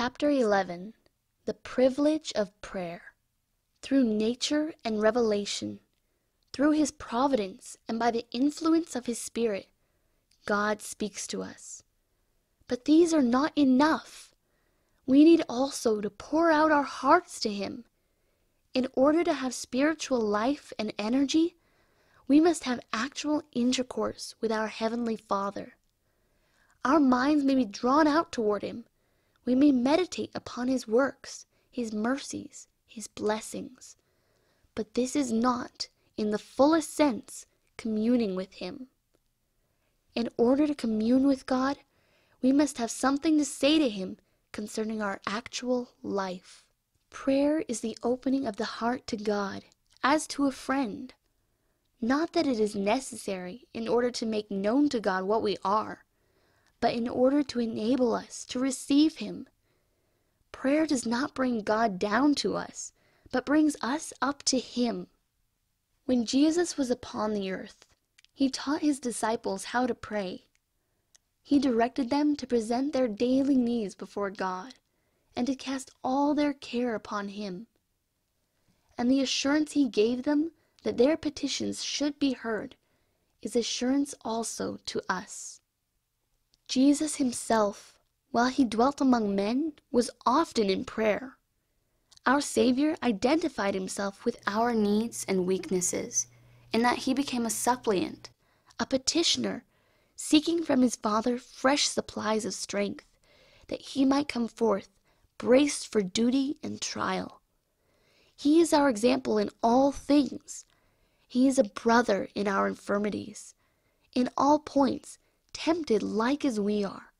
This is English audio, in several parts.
Chapter 11, The Privilege of Prayer. Through nature and revelation, through his providence and by the influence of his Spirit, God speaks to us. But these are not enough. We need also to pour out our hearts to him. In order to have spiritual life and energy, we must have actual intercourse with our Heavenly Father. Our minds may be drawn out toward him. We may meditate upon his works, his mercies, his blessings. But this is not, in the fullest sense, communing with him. In order to commune with God, we must have something to say to him concerning our actual life. Prayer is the opening of the heart to God, as to a friend. Not that it is necessary in order to make known to God what we are, but in order to enable us to receive him. Prayer does not bring God down to us, but brings us up to him. When Jesus was upon the earth, he taught his disciples how to pray. He directed them to present their daily needs before God, and to cast all their care upon him. And the assurance he gave them that their petitions should be heard is assurance also to us. Jesus himself, while he dwelt among men, was often in prayer. Our Savior identified himself with our needs and weaknesses, in that he became a suppliant, a petitioner, seeking from his Father fresh supplies of strength, that he might come forth, braced for duty and trial. He is our example in all things. He is a brother in our infirmities, in all points, tempted like as we are.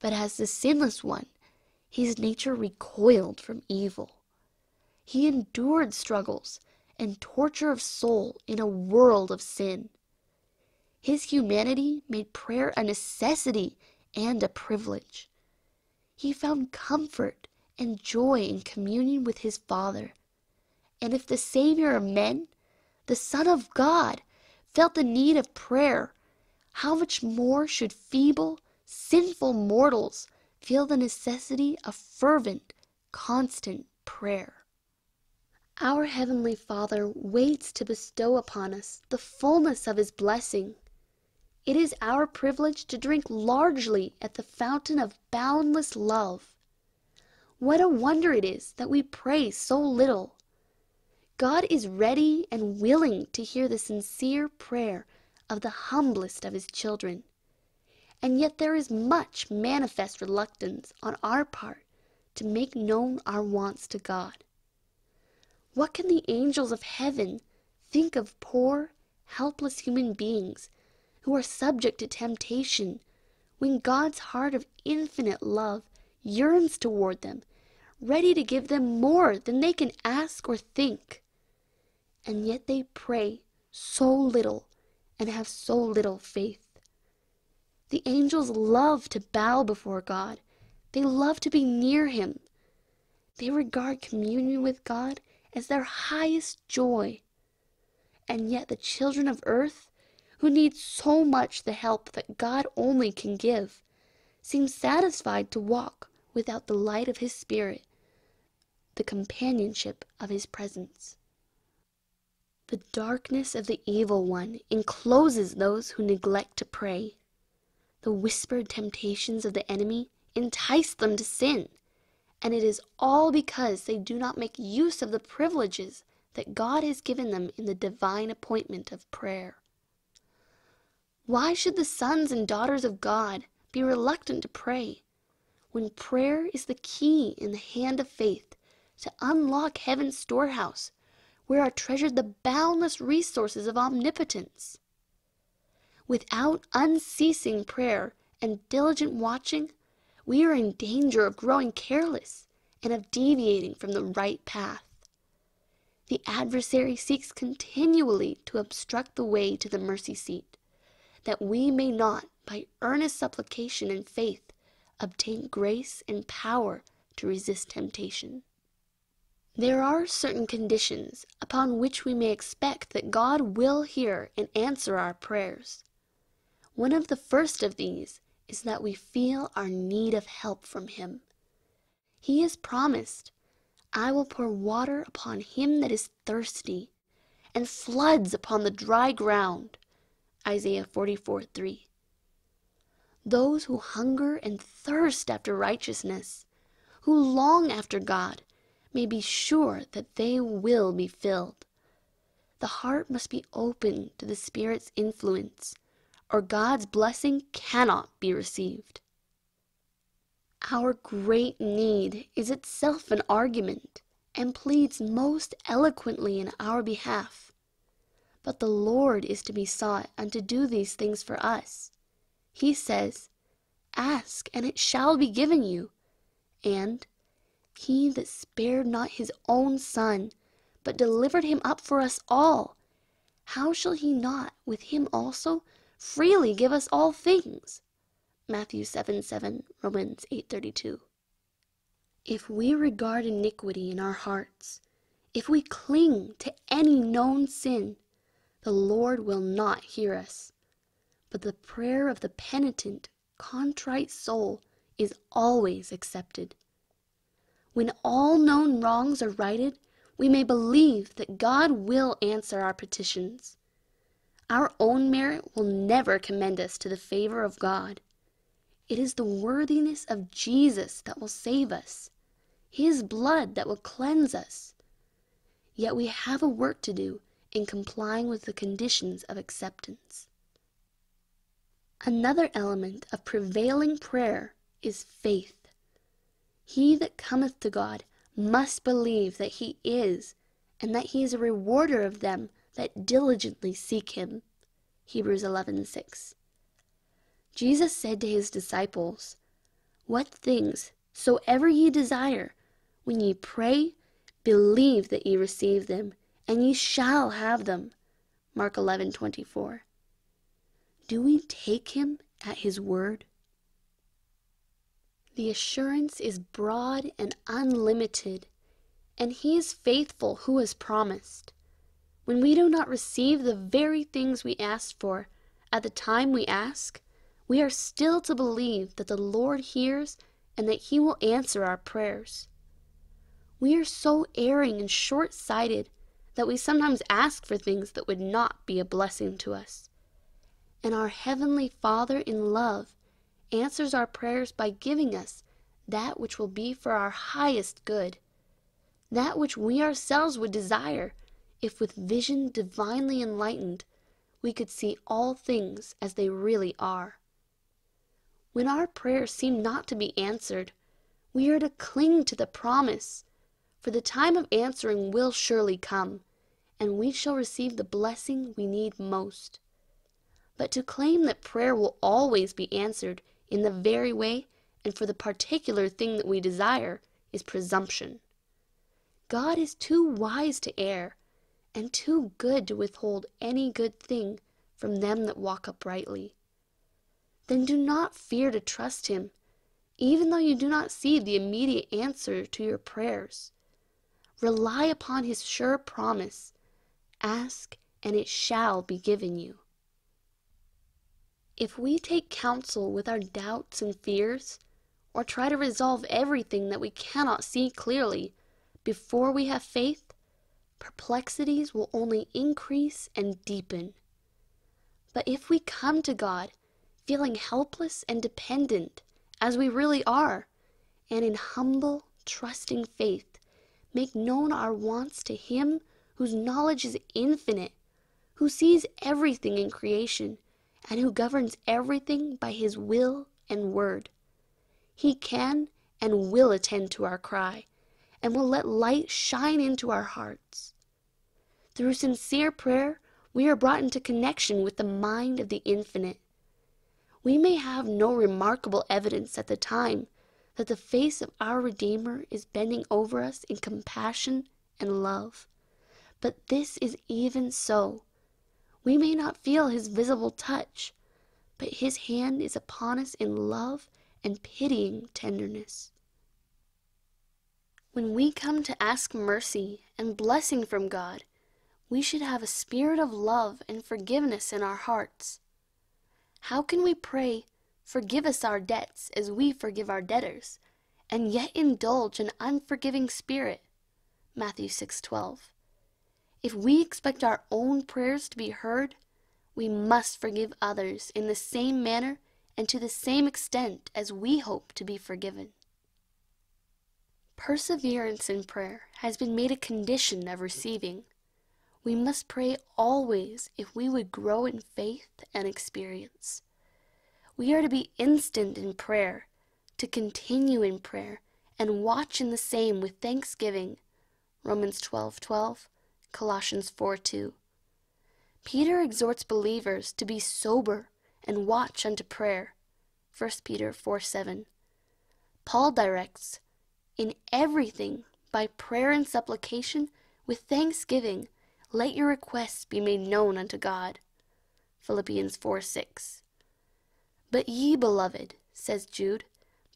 But as the sinless one, his nature recoiled from evil. He endured struggles and torture of soul in a world of sin. His humanity made prayer a necessity and a privilege. He found comfort and joy in communion with his Father. And if the Savior of men, the Son of God, felt the need of prayer, how much more should feeble, sinful mortals feel the necessity of fervent, constant prayer? Our Heavenly Father waits to bestow upon us the fullness of his blessing. It is our privilege to drink largely at the fountain of boundless love. What a wonder it is that we pray so little! God is ready and willing to hear the sincere prayer of the humblest of his children. And yet there is much manifest reluctance on our part to make known our wants to God. What can the angels of heaven think of poor, helpless human beings who are subject to temptation when God's heart of infinite love yearns toward them, ready to give them more than they can ask or think? And yet they pray so little and have so little faith. The angels love to bow before God. They love to be near him. They regard communion with God as their highest joy. And yet the children of earth, who need so much the help that God only can give, seem satisfied to walk without the light of his Spirit, the companionship of his presence. The darkness of the evil one encloses those who neglect to pray. The whispered temptations of the enemy entice them to sin, and it is all because they do not make use of the privileges that God has given them in the divine appointment of prayer. Why should the sons and daughters of God be reluctant to pray, when prayer is the key in the hand of faith to unlock heaven's storehouse, where are treasured the boundless resources of omnipotence? Without unceasing prayer and diligent watching, we are in danger of growing careless and of deviating from the right path. The adversary seeks continually to obstruct the way to the mercy seat, that we may not, by earnest supplication and faith, obtain grace and power to resist temptation. There are certain conditions upon which we may expect that God will hear and answer our prayers. One of the first of these is that we feel our need of help from him. He has promised, I will pour water upon him that is thirsty, and floods upon the dry ground. Isaiah 44:3. Those who hunger and thirst after righteousness, who long after God, may be sure that they will be filled. The heart must be open to the Spirit's influence, or God's blessing cannot be received. Our great need is itself an argument, and pleads most eloquently in our behalf. But the Lord is to be sought and to do these things for us. He says, Ask, and it shall be given you. And, He that spared not his own Son, but delivered him up for us all, how shall he not with him also freely give us all things? Matthew 7:7, Romans 8:32. If we regard iniquity in our hearts, if we cling to any known sin, the Lord will not hear us. But the prayer of the penitent, contrite soul is always accepted. When all known wrongs are righted, we may believe that God will answer our petitions. Our own merit will never commend us to the favor of God. It is the worthiness of Jesus that will save us, His blood that will cleanse us. Yet we have a work to do in complying with the conditions of acceptance. Another element of prevailing prayer is faith. He that cometh to God must believe that He is, and that He is a rewarder of them that diligently seek Him. Hebrews 11:6. Jesus said to his disciples, What things soever ye desire, when ye pray, believe that ye receive them, and ye shall have them. Mark 11:24. Do we take him at his word? The assurance is broad and unlimited, and he is faithful who has promised. When we do not receive the very things we asked for at the time we ask, we are still to believe that the Lord hears and that He will answer our prayers. We are so erring and short-sighted that we sometimes ask for things that would not be a blessing to us. And our Heavenly Father in love answers our prayers by giving us that which will be for our highest good, that which we ourselves would desire if with vision divinely enlightened we could see all things as they really are. When our prayers seem not to be answered, we are to cling to the promise, for the time of answering will surely come, and we shall receive the blessing we need most. But to claim that prayer will always be answered in the very way and for the particular thing that we desire is presumption. God is too wise to err, and too good to withhold any good thing from them that walk uprightly. Then do not fear to trust Him, even though you do not see the immediate answer to your prayers. Rely upon His sure promise, ask and it shall be given you. If we take counsel with our doubts and fears, or try to resolve everything that we cannot see clearly before we have faith, perplexities will only increase and deepen. But if we come to God, feeling helpless and dependent, as we really are, and in humble, trusting faith, make known our wants to Him whose knowledge is infinite, who sees everything in creation, and who governs everything by His will and word. He can and will attend to our cry, and will let light shine into our hearts. Through sincere prayer, we are brought into connection with the mind of the infinite. We may have no remarkable evidence at the time that the face of our Redeemer is bending over us in compassion and love. But this is even so. We may not feel His visible touch, but His hand is upon us in love and pitying tenderness. When we come to ask mercy and blessing from God, we should have a spirit of love and forgiveness in our hearts. How can we pray, Forgive us our debts as we forgive our debtors, and yet indulge an unforgiving spirit. Matthew 6:12. If we expect our own prayers to be heard, we must forgive others in the same manner and to the same extent as we hope to be forgiven. Perseverance in prayer has been made a condition of receiving. We must pray always if we would grow in faith and experience. We are to be instant in prayer, to continue in prayer, and watch in the same with thanksgiving. Romans 12:12, Colossians 4:2. Peter exhorts believers to be sober and watch unto prayer. 1 Peter 4:7. Paul directs, "In everything, by prayer and supplication, with thanksgiving, let your requests be made known unto God." Philippians 4:6. "But ye, beloved," says Jude,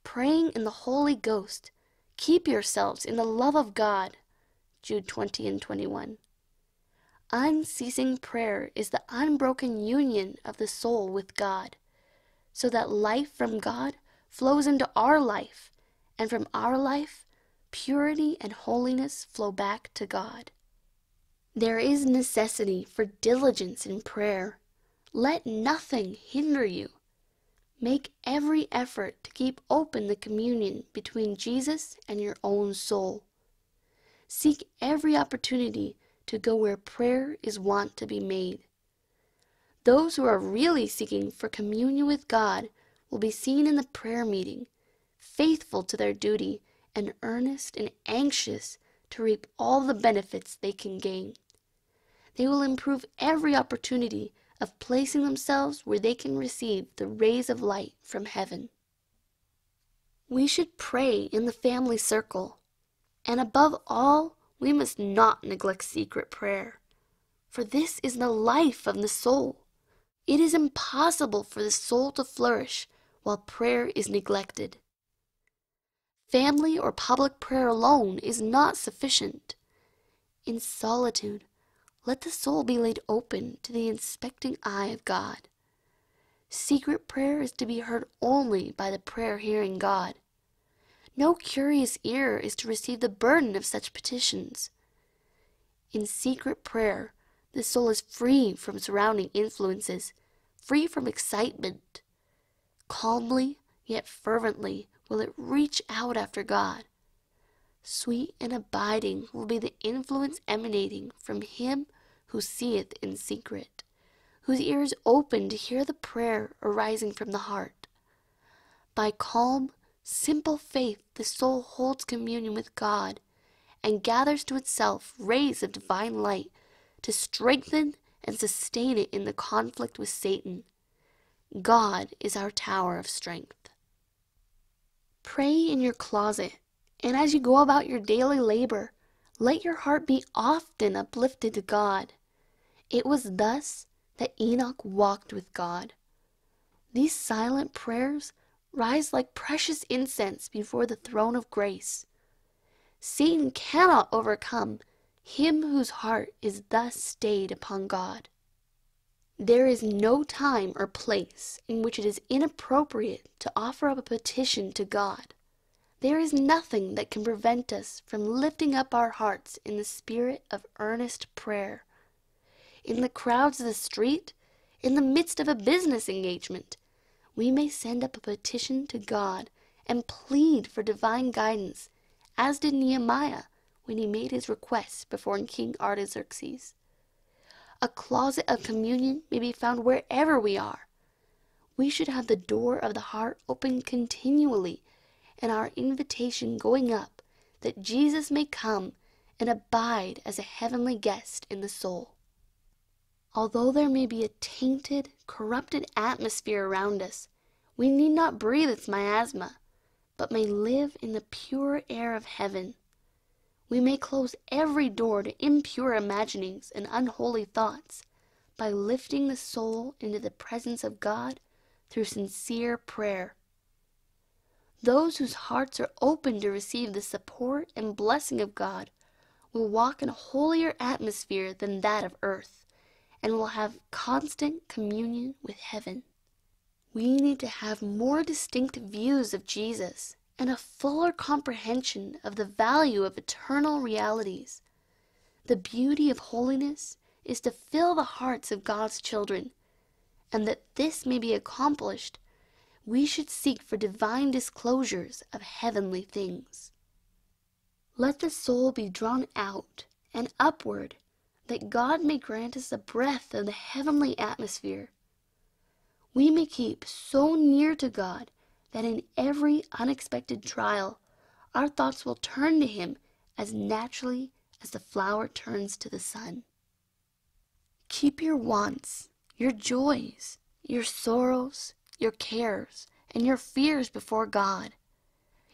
"praying in the Holy Ghost, keep yourselves in the love of God." Jude 20 and 21. Unceasing prayer is the unbroken union of the soul with God, so that life from God flows into our life, and from our life, purity and holiness flow back to God. There is necessity for diligence in prayer. Let nothing hinder you. Make every effort to keep open the communion between Jesus and your own soul. Seek every opportunity to go where prayer is wont to be made. Those who are really seeking for communion with God will be seen in the prayer meeting, faithful to their duty and earnest and anxious to reap all the benefits they can gain. They will improve every opportunity of placing themselves where they can receive the rays of light from heaven. We should pray in the family circle, and above all, we must not neglect secret prayer, for this is the life of the soul. It is impossible for the soul to flourish while prayer is neglected. Family or public prayer alone is not sufficient. In solitude, let the soul be laid open to the inspecting eye of God. Secret prayer is to be heard only by the prayer-hearing God. No curious ear is to receive the burden of such petitions. In secret prayer, the soul is free from surrounding influences, free from excitement. Calmly, yet fervently, will it reach out after God. Sweet and abiding will be the influence emanating from him who seeth in secret, whose ear is open to hear the prayer arising from the heart. By calm, simple faith, the soul holds communion with God and gathers to itself rays of divine light to strengthen and sustain it in the conflict with Satan. God is our tower of strength. Pray in your closet, and as you go about your daily labor, let your heart be often uplifted to God. It was thus that Enoch walked with God. These silent prayers rise like precious incense before the throne of grace. Satan cannot overcome him whose heart is thus stayed upon God. There is no time or place in which it is inappropriate to offer up a petition to God. There is nothing that can prevent us from lifting up our hearts in the spirit of earnest prayer. In the crowds of the street, in the midst of a business engagement, we may send up a petition to God and plead for divine guidance, as did Nehemiah when he made his request before King Artaxerxes. A closet of communion may be found wherever we are. We should have the door of the heart open continually, and our invitation going up, that Jesus may come and abide as a heavenly guest in the soul. Although there may be a tainted, corrupted atmosphere around us, we need not breathe its miasma, but may live in the pure air of heaven. We may close every door to impure imaginings and unholy thoughts by lifting the soul into the presence of God through sincere prayer. Those whose hearts are open to receive the support and blessing of God will walk in a holier atmosphere than that of earth, and will have constant communion with heaven. We need to have more distinct views of Jesus and a fuller comprehension of the value of eternal realities. The beauty of holiness is to fill the hearts of God's children, and that this may be accomplished, we should seek for divine disclosures of heavenly things. Let the soul be drawn out and upward, that God may grant us a breath of the heavenly atmosphere. We may keep so near to God that in every unexpected trial, our thoughts will turn to Him as naturally as the flower turns to the sun. Keep your wants, your joys, your sorrows, your cares, and your fears before God.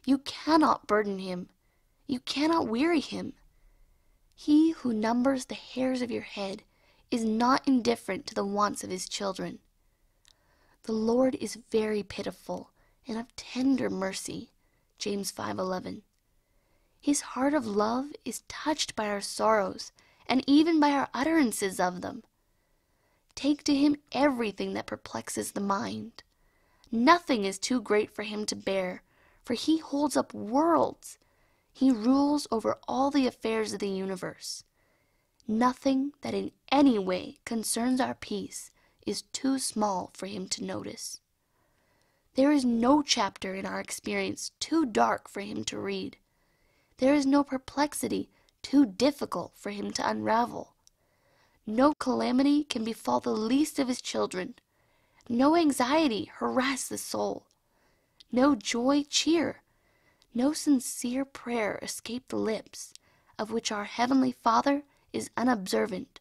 You cannot burden Him. You cannot weary Him. He who numbers the hairs of your head is not indifferent to the wants of His children. The Lord is very pitiful and of tender mercy, James 5:11. His heart of love is touched by our sorrows and even by our utterances of them. Take to Him everything that perplexes the mind. Nothing is too great for Him to bear, for He holds up worlds. He rules over all the affairs of the universe. Nothing that in any way concerns our peace is too small for Him to notice. There is no chapter in our experience too dark for Him to read. There is no perplexity too difficult for Him to unravel. No calamity can befall the least of His children. No anxiety harass the soul. No joy cheer. No sincere prayer escape the lips, of which our Heavenly Father is unobservant,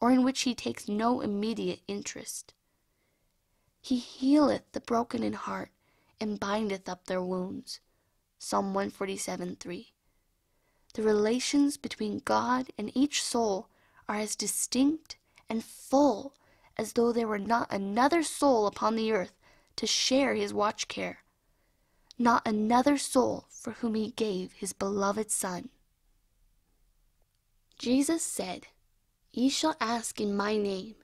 or in which He takes no immediate interest. He healeth the broken in heart, and bindeth up their wounds. Psalm 147:3. The relations between God and each soul are as distinct and full as though there were not another soul upon the earth to share His watch care. Not another soul for whom He gave His beloved Son. Jesus said, Ye shall ask in my name,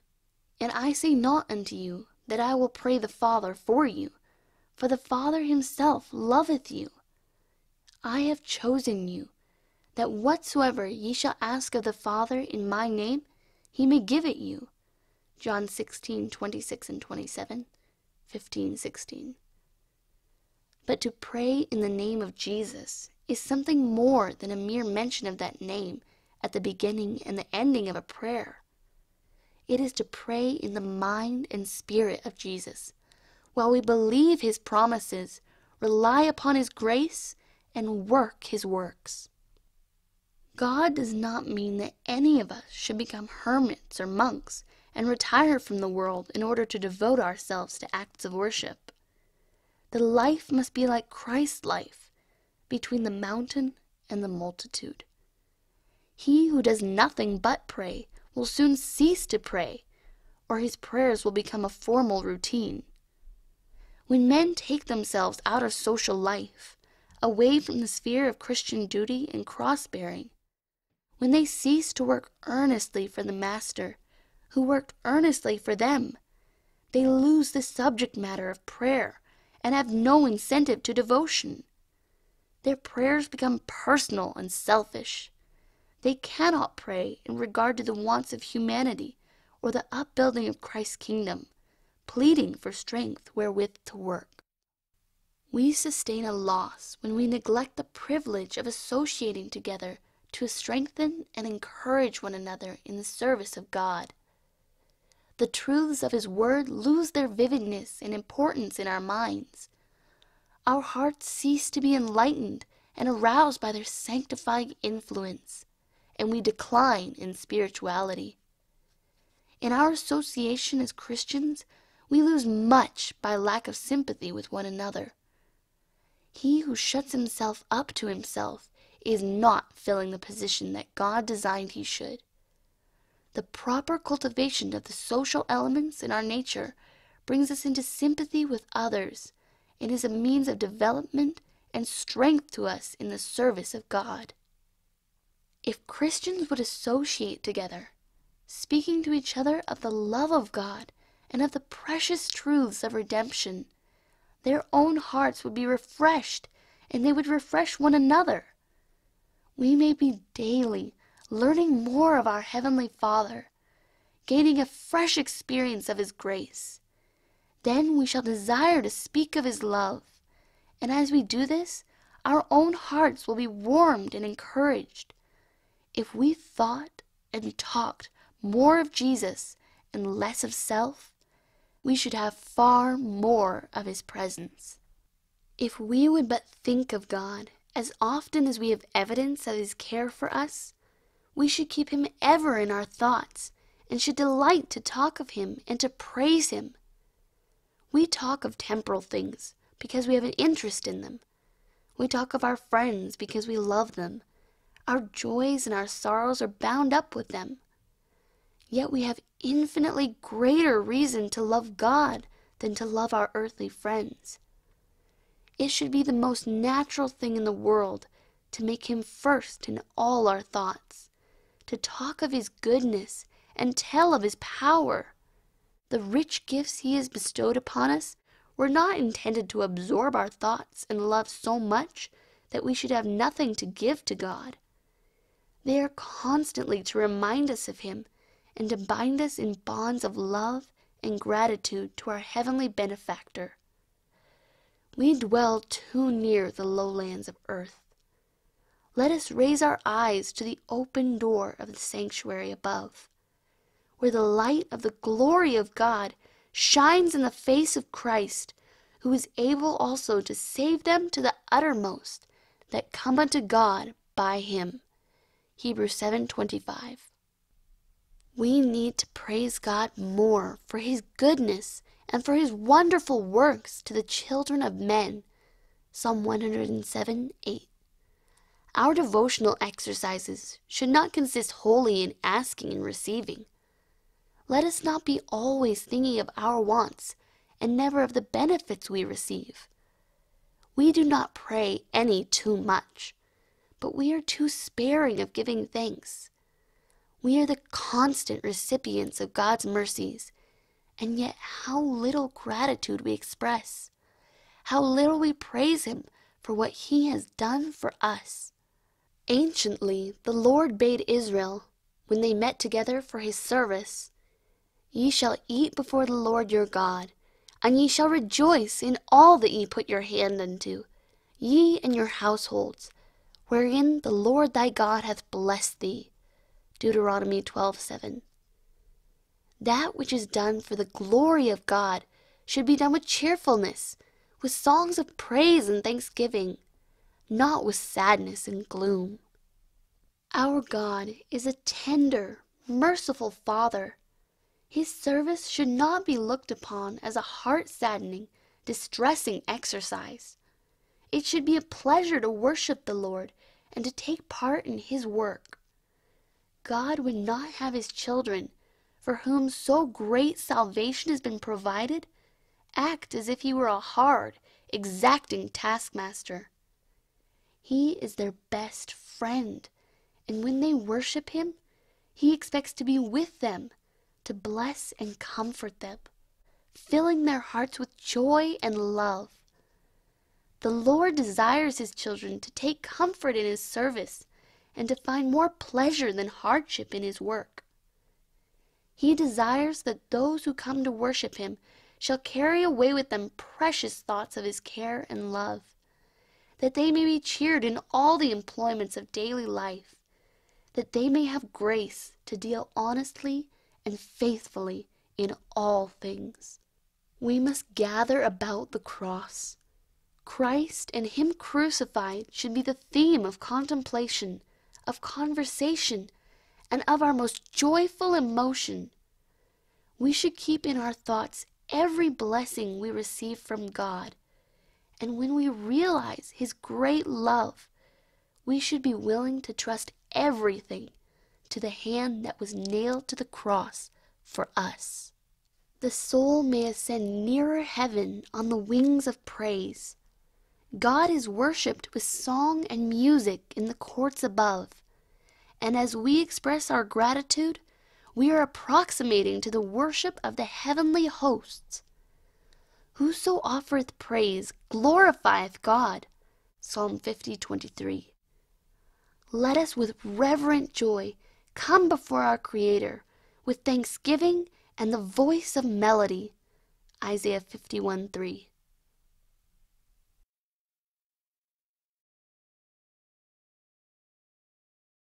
and I say not unto you that I will pray the Father for you, for the Father Himself loveth you. I have chosen you, that whatsoever ye shall ask of the Father in my name, He may give it you. John 16:26 and 27, 15:16. But to pray in the name of Jesus is something more than a mere mention of that name at the beginning and the ending of a prayer. It is to pray in the mind and spirit of Jesus, while we believe His promises, rely upon His grace, and work His works. God does not mean that any of us should become hermits or monks and retire from the world in order to devote ourselves to acts of worship. The life must be like Christ's life, between the mountain and the multitude. He who does nothing but pray will soon cease to pray, or his prayers will become a formal routine. When men take themselves out of social life, away from the sphere of Christian duty and cross-bearing, when they cease to work earnestly for the Master, who worked earnestly for them, they lose the subject matter of prayer and have no incentive to devotion. Their prayers become personal and selfish. They cannot pray in regard to the wants of humanity or the upbuilding of Christ's kingdom, pleading for strength wherewith to work. We sustain a loss when we neglect the privilege of associating together to strengthen and encourage one another in the service of God. The truths of His Word lose their vividness and importance in our minds. Our hearts cease to be enlightened and aroused by their sanctifying influence, and we decline in spirituality. In our association as Christians, we lose much by lack of sympathy with one another. He who shuts himself up to himself is not filling the position that God designed he should. The proper cultivation of the social elements in our nature brings us into sympathy with others and is a means of development and strength to us in the service of God. If Christians would associate together, speaking to each other of the love of God and of the precious truths of redemption, their own hearts would be refreshed and they would refresh one another. We may be daily learning more of our Heavenly Father, gaining a fresh experience of His grace. Then we shall desire to speak of His love, and as we do this, our own hearts will be warmed and encouraged. If we thought and talked more of Jesus and less of self, we should have far more of His presence. If we would but think of God as often as we have evidence of His care for us, we should keep Him ever in our thoughts and should delight to talk of Him and to praise Him. We talk of temporal things because we have an interest in them. We talk of our friends because we love them. Our joys and our sorrows are bound up with them. Yet we have infinitely greater reason to love God than to love our earthly friends. It should be the most natural thing in the world to make Him first in all our thoughts, to talk of His goodness and tell of His power. The rich gifts He has bestowed upon us were not intended to absorb our thoughts and love so much that we should have nothing to give to God. They are constantly to remind us of Him and to bind us in bonds of love and gratitude to our heavenly benefactor. We dwell too near the lowlands of earth. Let us raise our eyes to the open door of the sanctuary above, where the light of the glory of God shines in the face of Christ, who is able also to save them to the uttermost that come unto God by Him. Hebrews 7:25. We need to praise God more for His goodness and for His wonderful works to the children of men. Psalm 107:8. Our devotional exercises should not consist wholly in asking and receiving. Let us not be always thinking of our wants and never of the benefits we receive. We do not pray any too much, but we are too sparing of giving thanks. We are the constant recipients of God's mercies, and yet how little gratitude we express, how little we praise Him for what He has done for us. Anciently, the Lord bade Israel, when they met together for His service, "Ye shall eat before the Lord your God, and ye shall rejoice in all that ye put your hand unto, ye and your households, wherein the Lord thy God hath blessed thee." Deuteronomy 12:7. That which is done for the glory of God should be done with cheerfulness, with songs of praise and thanksgiving, not with sadness and gloom. Our God is a tender, merciful Father. His service should not be looked upon as a heart-saddening, distressing exercise. It should be a pleasure to worship the Lord and to take part in His work. God would not have His children, for whom so great salvation has been provided, act as if He were a hard, exacting taskmaster. He is their best friend, and when they worship Him, He expects to be with them, to bless and comfort them, filling their hearts with joy and love. The Lord desires His children to take comfort in His service and to find more pleasure than hardship in His work. He desires that those who come to worship Him shall carry away with them precious thoughts of His care and love, that they may be cheered in all the employments of daily life, that they may have grace to deal honestly and faithfully in all things. We must gather about the cross. Christ and Him crucified should be the theme of contemplation, of conversation, and of our most joyful emotion. We should keep in our thoughts every blessing we receive from God, and when we realize His great love, we should be willing to trust everything to the hand that was nailed to the cross for us. The soul may ascend nearer heaven on the wings of praise. God is worshipped with song and music in the courts above, and as we express our gratitude, we are approximating to the worship of the heavenly hosts. "Whoso offereth praise glorifieth God," Psalm 50:23. Let us with reverent joy come before our Creator with thanksgiving and the voice of melody. Isaiah 51:3.